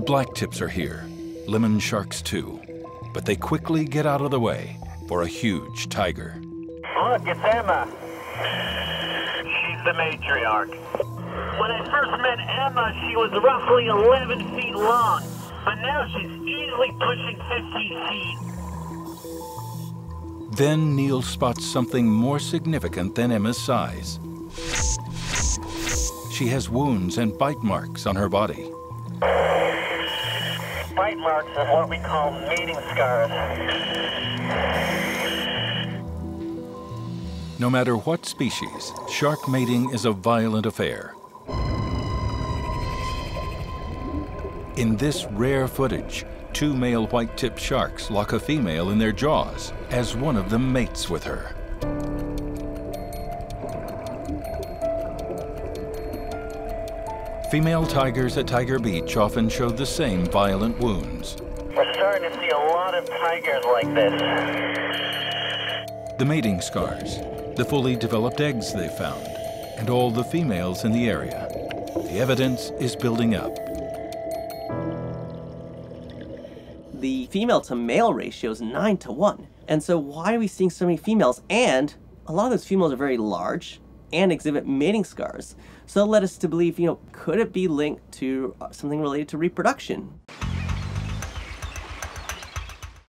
The blacktips are here, lemon sharks too, but they quickly get out of the way for a huge tiger. Look, it's Emma. She's the matriarch. When I first met Emma, she was roughly 11 feet long, but now she's easily pushing 50 feet. Then Neil spots something more significant than Emma's size. She has wounds and bite marks on her body. Bite marks are what we call mating scars. No matter what species, shark mating is a violent affair. In this rare footage, two male white-tipped sharks lock a female in their jaws as one of them mates with her. Female tigers at Tiger Beach often show the same violent wounds. We're starting to see a lot of tigers like this. The mating scars, the fully developed eggs they found, and all the females in the area. The evidence is building up. The female to male ratio is 9 to 1. And so why are we seeing so many females? And a lot of those females are very large and exhibit mating scars. So that led us to believe, could it be linked to something related to reproduction?